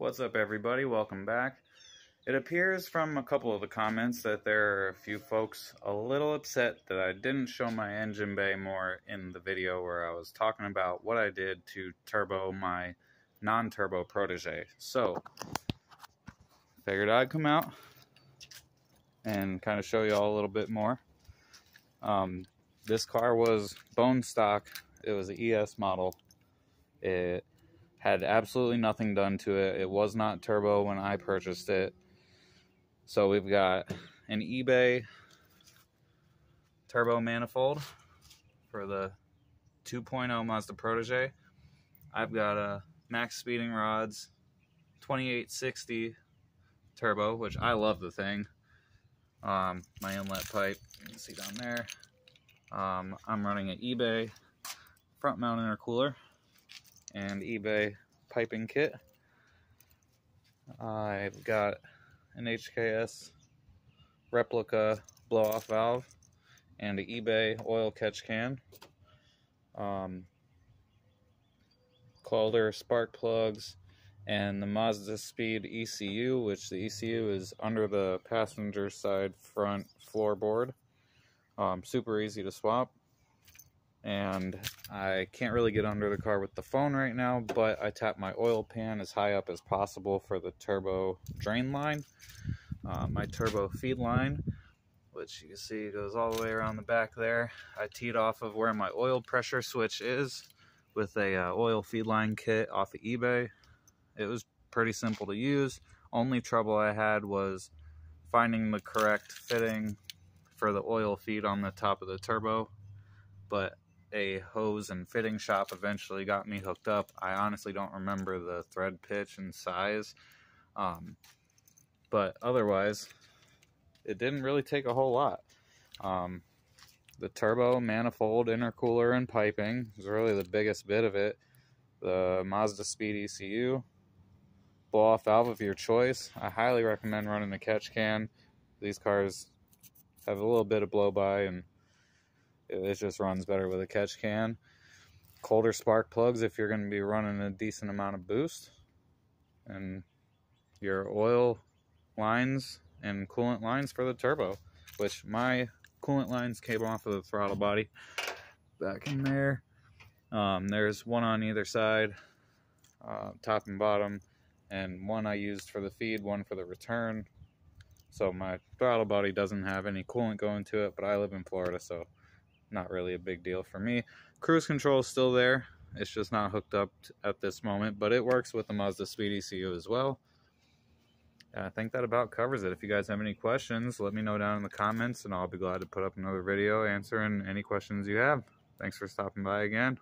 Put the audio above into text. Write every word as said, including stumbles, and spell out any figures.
What's up, everybody? Welcome back. It appears from a couple of the comments that there are a few folks a little upset that I didn't show my engine bay more in the video where I was talking about what I did to turbo my non-turbo Protégé. So, figured I'd come out and kind of show you all a little bit more. Um, this car was bone stock. It was an E S model. It had absolutely nothing done to it. It was not turbo when I purchased it. So we've got an eBay turbo manifold for the two point oh Mazda Protégé. I've got a Max Speeding Rods twenty-eight sixty turbo, which I love the thing. Um, my inlet pipe, you can see down there. Um, I'm running an eBay front mount intercooler and eBay piping kit. I've got an H K S replica blow-off valve and an eBay oil catch can. Um, Calder spark plugs and the Mazda Speed E C U, which the E C U is under the passenger side front floorboard. Um, super easy to swap. And I can't really get under the car with the phone right now, but I tap my oil pan as high up as possible for the turbo drain line. Uh, my turbo feed line, which you can see goes all the way around the back there. I teed off of where my oil pressure switch is with a uh, oil feed line kit off of eBay. It was pretty simple to use. Only trouble I had was finding the correct fitting for the oil feed on the top of the turbo, but a hose and fitting shop eventually got me hooked up. I honestly don't remember the thread pitch and size, um, but otherwise, it didn't really take a whole lot. Um, the turbo, manifold, intercooler, and piping was really the biggest bit of it. The Mazda Speed E C U, blow-off valve of your choice. I highly recommend running a catch can. These cars have a little bit of blow-by, and it just runs better with a catch can. Calder spark plugs if you're going to be running a decent amount of boost. And your oil lines and coolant lines for the turbo, which my coolant lines came off of the throttle body back in there. Um, there's one on either side, uh, top and bottom, and one I used for the feed, one for the return. So my throttle body doesn't have any coolant going to it, but I live in Florida, so not really a big deal for me. Cruise control is still there. It's just not hooked up at this moment, but it works with the Mazda Speed E C U as well. And I think that about covers it. If you guys have any questions, let me know down in the comments, and I'll be glad to put up another video answering any questions you have. Thanks for stopping by again.